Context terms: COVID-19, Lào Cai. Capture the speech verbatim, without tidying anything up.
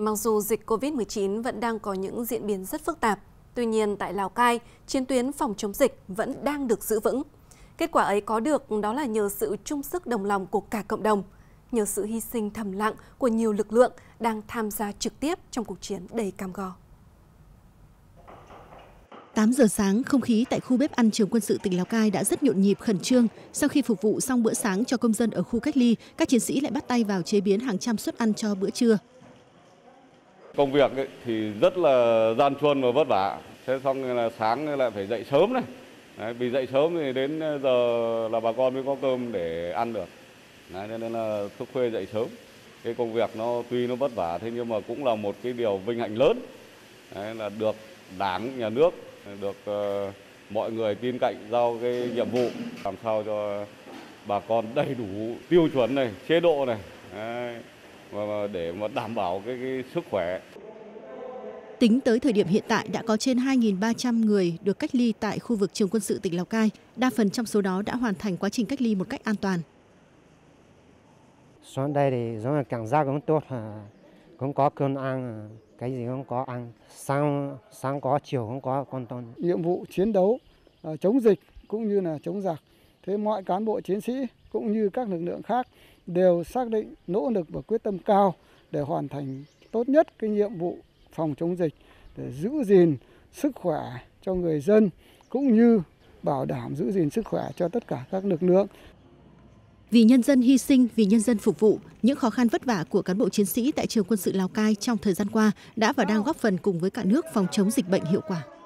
Mặc dù dịch Covid mười chín vẫn đang có những diễn biến rất phức tạp, tuy nhiên tại Lào Cai, chiến tuyến phòng chống dịch vẫn đang được giữ vững. Kết quả ấy có được đó là nhờ sự chung sức đồng lòng của cả cộng đồng, nhờ sự hy sinh thầm lặng của nhiều lực lượng đang tham gia trực tiếp trong cuộc chiến đầy cam go. tám giờ sáng, không khí tại khu bếp ăn trường quân sự tỉnh Lào Cai đã rất nhộn nhịp, khẩn trương. Sau khi phục vụ xong bữa sáng cho công dân ở khu cách ly, các chiến sĩ lại bắt tay vào chế biến hàng trăm suất ăn cho bữa trưa. Công việc ấy thì rất là gian truân và vất vả. Thế xong là sáng lại phải dậy sớm này. Đấy, vì dậy sớm thì đến giờ là bà con mới có cơm để ăn được. Đấy, nên là thức khuya dậy sớm. Cái công việc nó tuy nó vất vả thế nhưng mà cũng là một cái điều vinh hạnh lớn. Đấy, là được Đảng, Nhà nước, được uh, mọi người tin cậy giao cái nhiệm vụ làm sao cho bà con đầy đủ tiêu chuẩn này, chế độ này. Đấy. Và để mà đảm bảo cái, cái sức khỏe. Tính tới thời điểm hiện tại đã có trên hai nghìn ba trăm người được cách ly tại khu vực trường quân sự tỉnh Lào Cai. Đa phần trong số đó đã hoàn thành quá trình cách ly một cách an toàn. Xuống đây thì giống là cảm giác cũng tốt, cũng có cơm ăn, cái gì cũng có ăn. Sáng sáng có, chiều cũng có con toàn. Nhiệm vụ chiến đấu chống dịch cũng như là chống giặc. Thế mọi cán bộ chiến sĩ cũng như các lực lượng khác đều xác định nỗ lực và quyết tâm cao để hoàn thành tốt nhất cái nhiệm vụ phòng chống dịch, để giữ gìn sức khỏe cho người dân cũng như bảo đảm giữ gìn sức khỏe cho tất cả các lực lượng. Vì nhân dân hy sinh, vì nhân dân phục vụ, những khó khăn vất vả của cán bộ chiến sĩ tại trường quân sự Lào Cai trong thời gian qua đã và đang góp phần cùng với cả nước phòng chống dịch bệnh hiệu quả.